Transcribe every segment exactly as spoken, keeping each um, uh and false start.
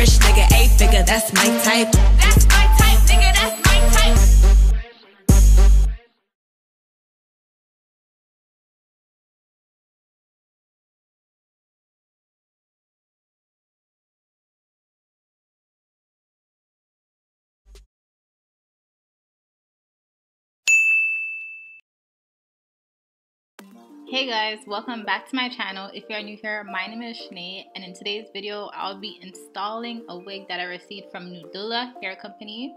rich nigga, a figure, that's my type. That's my type, nigga, that's my type. Hey guys, welcome back to my channel. If you are new here, my name is Nae, and in today's video I'll be installing a wig that I received from Nadula Hair Company.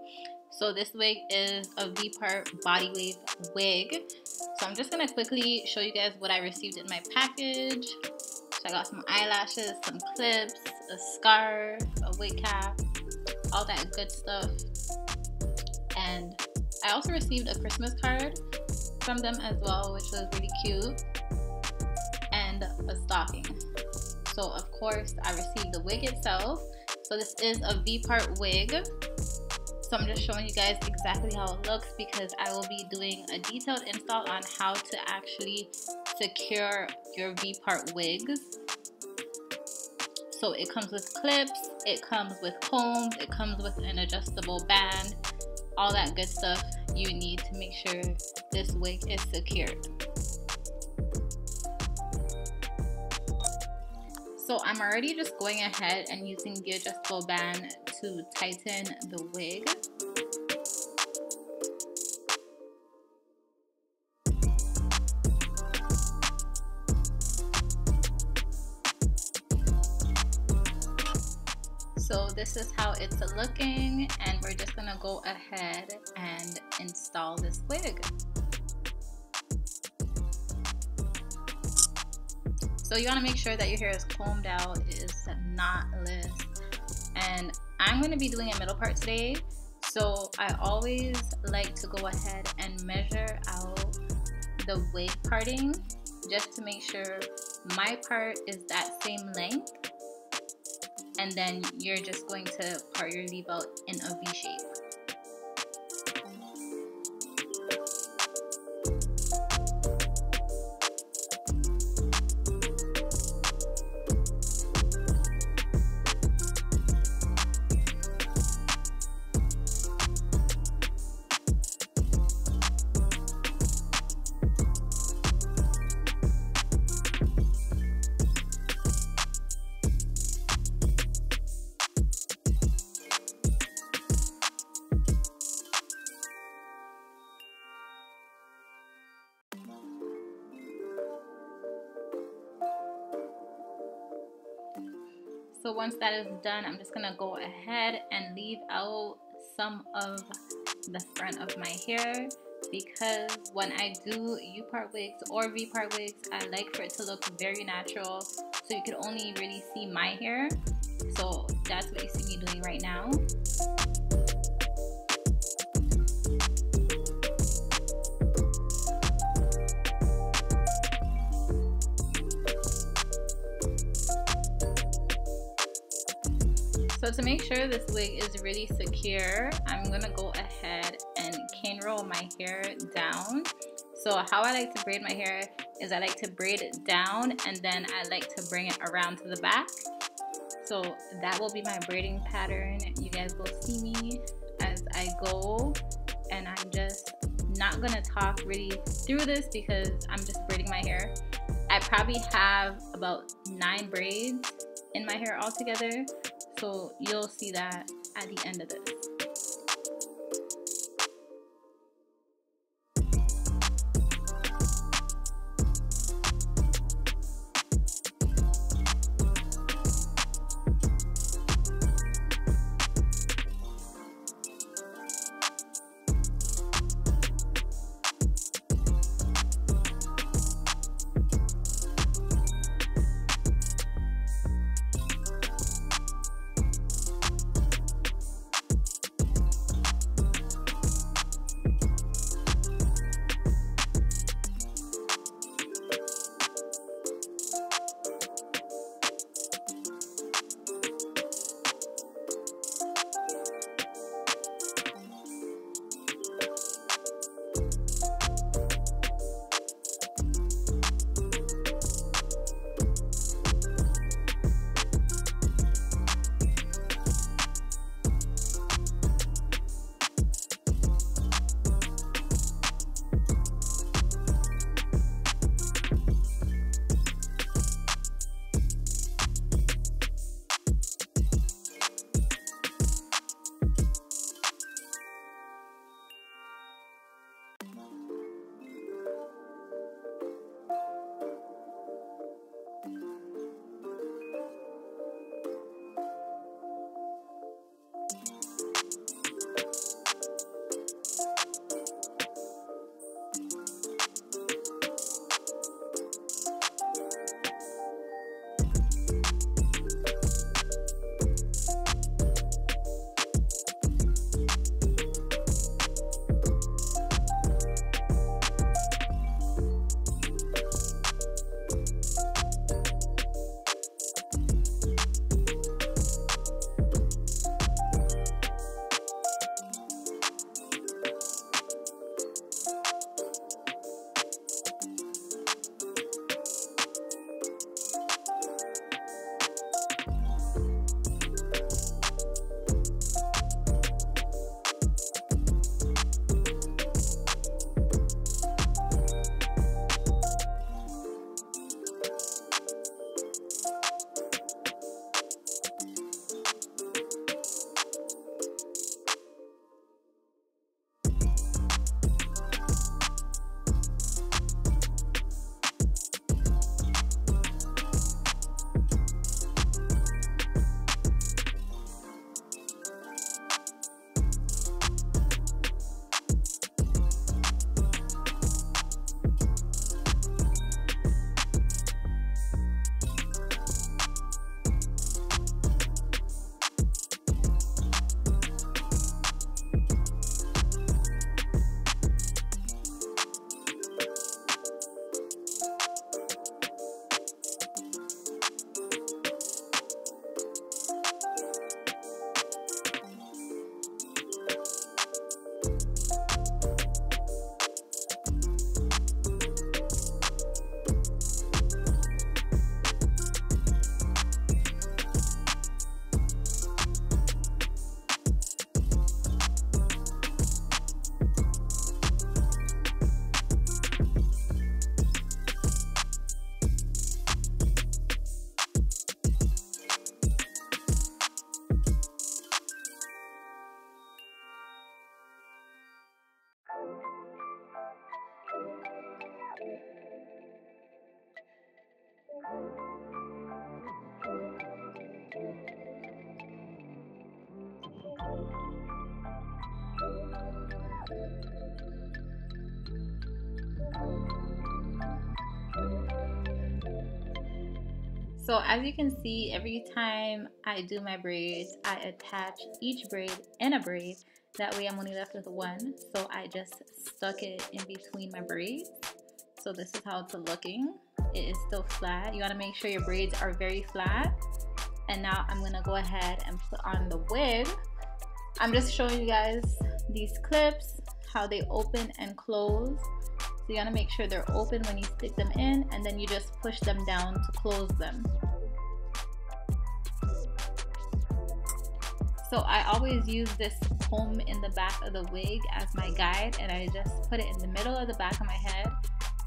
So this wig is a V Part body wave wig. So I'm just gonna quickly show you guys what I received in my package. So I got some eyelashes, some clips, a scarf, a wig cap, all that good stuff. And I also received a Christmas card from them as well, which was really cute, and a stocking. So of course I received the wig itself. So this is a V-part wig, so I'm just showing you guys exactly how it looks, because I will be doing a detailed install on how to actually secure your V-part wigs. So it comes with clips, it comes with combs, it comes with an adjustable band, all that good stuff you need to make sure this wig is secured. So I'm already just going ahead and using the adjustable band to tighten the wig. So this is how it's looking, and we're just gonna go ahead and install this wig. So you wanna make sure that your hair is combed out, it's not less. And I'm gonna be doing a middle part today, so I always like to go ahead and measure out the wig parting, just to make sure my part is that same length. And then you're just going to part your leave out in a V shape. So once that is done, I'm just gonna go ahead and leave out some of the front of my hair, because when I do U-part wigs or V-part wigs, I like for it to look very natural, so you can only really see my hair. So that's what you see me doing right now. So to make sure this wig is really secure, I'm gonna go ahead and cane roll my hair down. So how I like to braid my hair is I like to braid it down, and then I like to bring it around to the back. So that will be my braiding pattern. You guys will see me as I go, and I'm just not gonna talk really through this because I'm just braiding my hair. I probably have about nine braids in my hair altogether. So you'll see that at the end of this. So as you can see, every time I do my braids, I attach each braid in a braid. That way I'm only left with one. So I just stuck it in between my braids. So this is how it's looking. It is still flat. You want to make sure your braids are very flat. And now I'm going to go ahead and put on the wig. I'm just showing you guys these clips, how they open and close. So you want to make sure they're open when you stick them in, and then you just push them down to close them. So I always use this comb in the back of the wig as my guide, and I just put it in the middle of the back of my head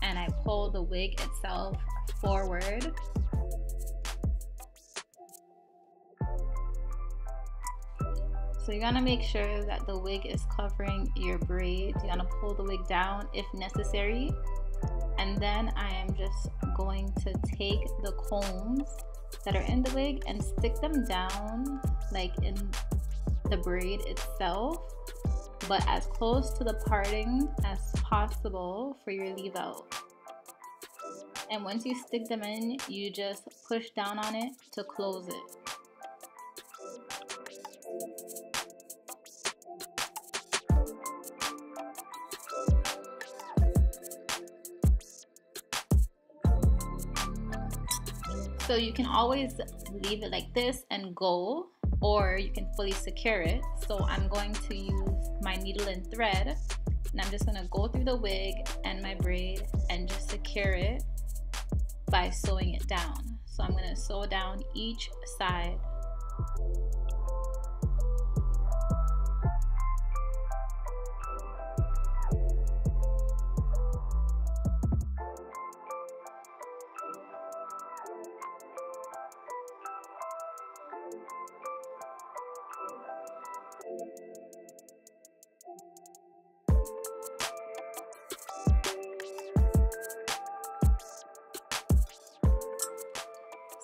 and I pull the wig itself forward. So you're gonna make sure that the wig is covering your braids. You're gonna pull the wig down if necessary. And then I am just going to take the combs that are in the wig and stick them down like in the braid itself, but as close to the parting as possible for your leave out. And once you stick them in, you just push down on it to close it. So you can always leave it like this and go, or you can fully secure it. So I'm going to use my needle and thread, and I'm just gonna go through the wig and my braid and just secure it by sewing it down. So I'm gonna sew down each side.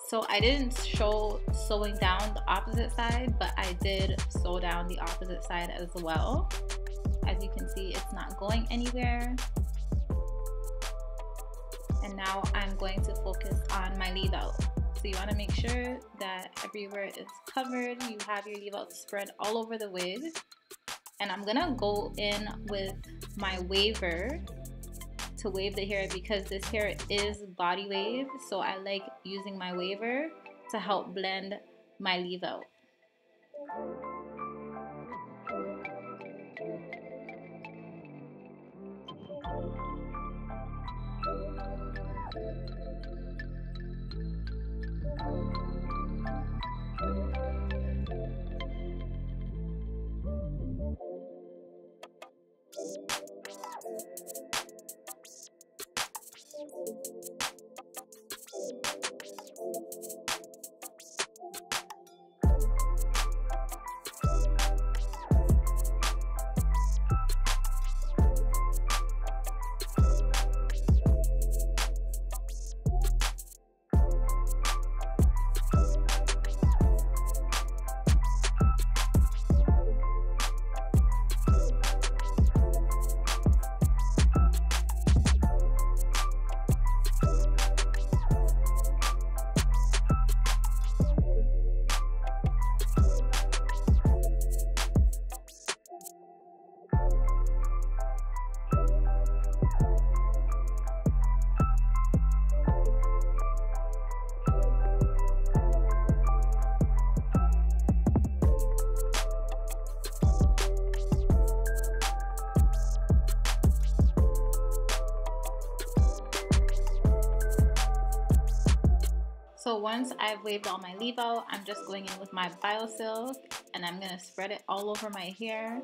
So I didn't show sewing down the opposite side, but I did sew down the opposite side as well. As you can see, it's not going anywhere. And now I'm going to focus on my leave out. So you want to make sure that everywhere is covered. You have your leave out spread all over the wig. And I'm going to go in with my waver to wave the hair, because this hair is body wave, so I like using my waver to help blend my leave out. So once I've waved all my leave out, I'm just going in with my Biosilk and I'm gonna spread it all over my hair.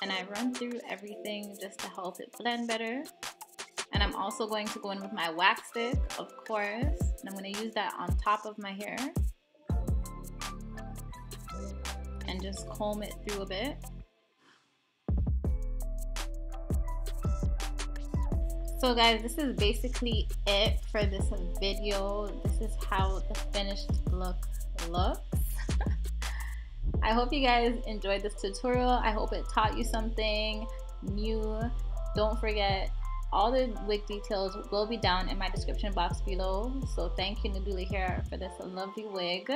And I run through everything just to help it blend better. And I'm also going to go in with my wax stick, of course. And I'm gonna use that on top of my hair. And just comb it through a bit. So guys, this is basically it for this video. This is how the finished look looks. I hope you guys enjoyed this tutorial. I hope it taught you something new. Don't forget, all the wig details will be down in my description box below. So thank you, Nadula Hair, for this lovely wig.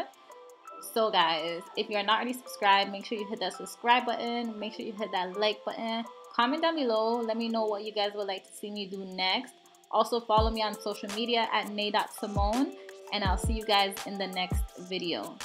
So guys, if you are not already subscribed, make sure you hit that subscribe button. Make sure you hit that like button. Comment down below. Let me know what you guys would like to see me do next. Also, follow me on social media at Nae dot Simone. And I'll see you guys in the next video.